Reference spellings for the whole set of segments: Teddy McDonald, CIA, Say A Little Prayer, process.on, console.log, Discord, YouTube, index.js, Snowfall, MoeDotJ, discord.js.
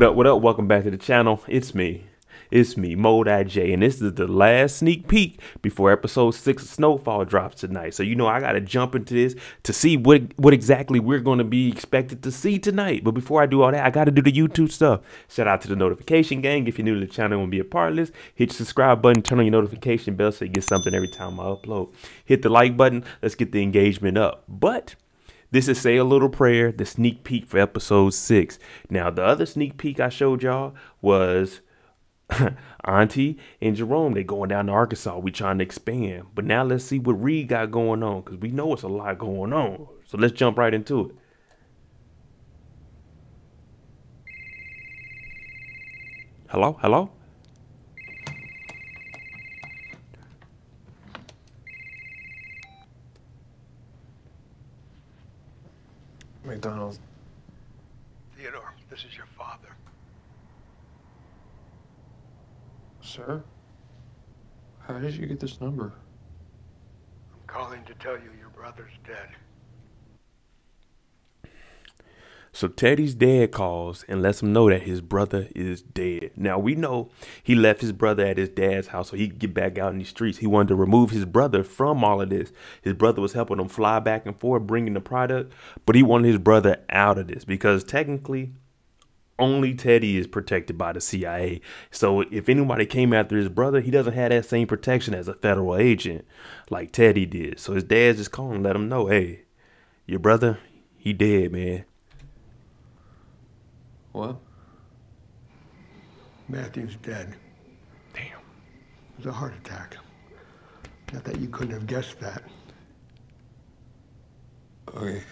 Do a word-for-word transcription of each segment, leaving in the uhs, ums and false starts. What up, what up? Welcome back to the channel. It's me. It's me, MoeDotJ, and this is the last sneak peek before episode six of Snowfall drops tonight. So you know I gotta jump into this to see what what exactly we're gonna be expected to see tonight. But before I do all that, I gotta do the YouTube stuff. Shout out to the notification gang. If you're new to the channel and want to be a part of this, hit the subscribe button, turn on your notification bell so you get something every time I upload. Hit the like button. Let's get the engagement up. But this is Say A Little Prayer, the sneak peek for episode six. Now, the other sneak peek I showed y'all was Auntie and Jerome. They're going down to Arkansas. We trying to expand. But now let's see what Reed got going on, because we know it's a lot going on. So let's jump right into it. Hello? Hello? McDonald's. Theodore, this is your father. Sir? How did you get this number? I'm calling to tell you your brother's dead. So Teddy's dad calls and lets him know that his brother is dead. Now we know he left his brother at his dad's house so he could get back out in the streets. He wanted to remove his brother from all of this. His brother was helping him fly back and forth, bringing the product, but he wanted his brother out of this because technically only Teddy is protected by the C I A. So if anybody came after his brother, he doesn't have that same protection as a federal agent like Teddy did. So his dad's just calling and let him know, hey, your brother, he dead, man. What? Matthew's dead. Damn. It was a heart attack. Not that you couldn't have guessed that. Okay.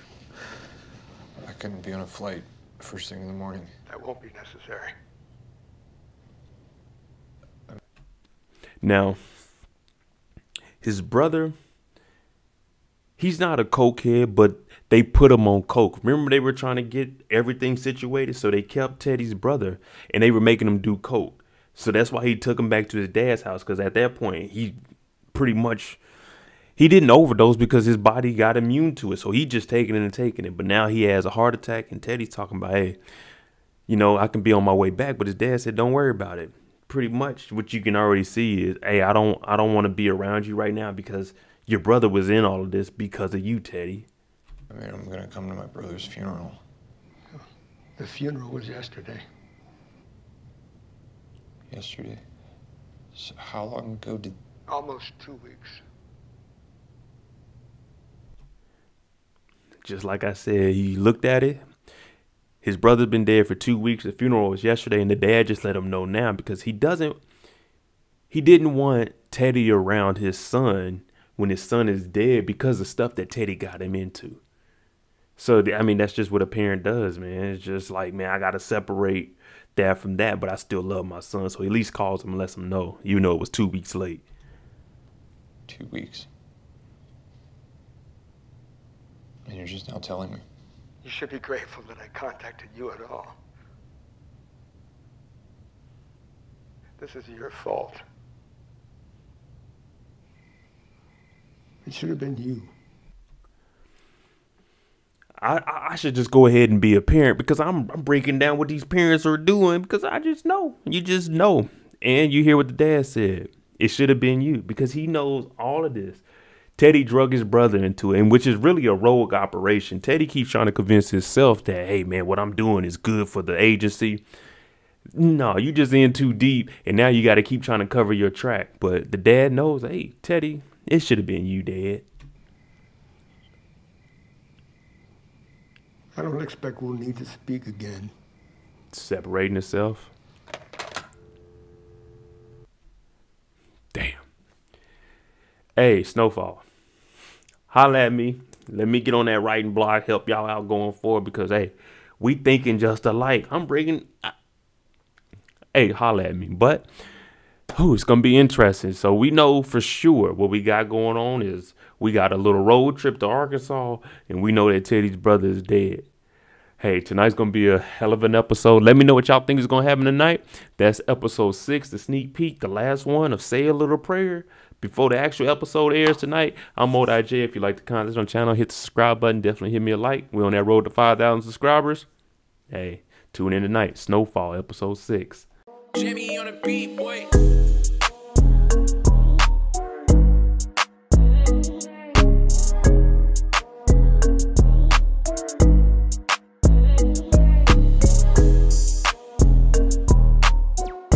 I couldn't be on a flight first thing in the morning. That won't be necessary. Now, his brother, he's not a cokehead, but they put him on coke. Remember, they were trying to get everything situated, so they kept Teddy's brother, and they were making him do coke. So that's why he took him back to his dad's house, because at that point, he pretty much, he didn't overdose because his body got immune to it. So he just taking it and taking it. But now he has a heart attack, and Teddy's talking about, hey, you know, I can be on my way back. But his dad said, don't worry about it. Pretty much what you can already see is, hey, I don't I don't want to be around you right now because your brother was in all of this because of you, Teddy. I mean, I'm going to come to my brother's funeral. The funeral was yesterday. Yesterday? So how long ago did... Almost two weeks. Just like I said, he looked at it. His brother's been dead for two weeks. The funeral was yesterday, and the dad just let him know now because he doesn't, he didn't want Teddy around his son when his son is dead because of stuff that Teddy got him into. So, I mean, that's just what a parent does, man. It's just like, man, I got to separate that from that, but I still love my son. So he at least calls him and lets him know, even though it was two weeks late. Two weeks. And you're just now telling me. You should be grateful that I contacted you at all. This is your fault. It should have been you. I, I should just go ahead and be a parent because I'm, I'm breaking down what these parents are doing because I just know. You just know. And you hear what the dad said. It should have been you because he knows all of this. Teddy drug his brother into it, and which is really a rogue operation. Teddy keeps trying to convince himself that, hey, man, what I'm doing is good for the agency. No, you just in too deep, and now you got to keep trying to cover your track. But the dad knows, hey, Teddy, it should have been you, Dad. I don't expect we'll need to speak again. Separating himself. Damn. Hey, Snowfall. Holla at me. Let me get on that writing block, help y'all out going forward because, hey, we thinking just alike. I'm bringing... I, hey, holla at me. But, oh, it's going to be interesting. So, we know for sure what we got going on is we got a little road trip to Arkansas, and we know that Teddy's brother is dead. Hey, tonight's going to be a hell of an episode. Let me know what y'all think is going to happen tonight. That's episode six, the sneak peek, the last one of Say a Little Prayer. Before the actual episode airs tonight, I'm MoeDotJ. If you like the content on the channel, hit the subscribe button. Definitely hit me a like. We're on that road to five thousand subscribers. Hey, Tune in tonight, Snowfall, episode six. Jimmy on a beat, boy.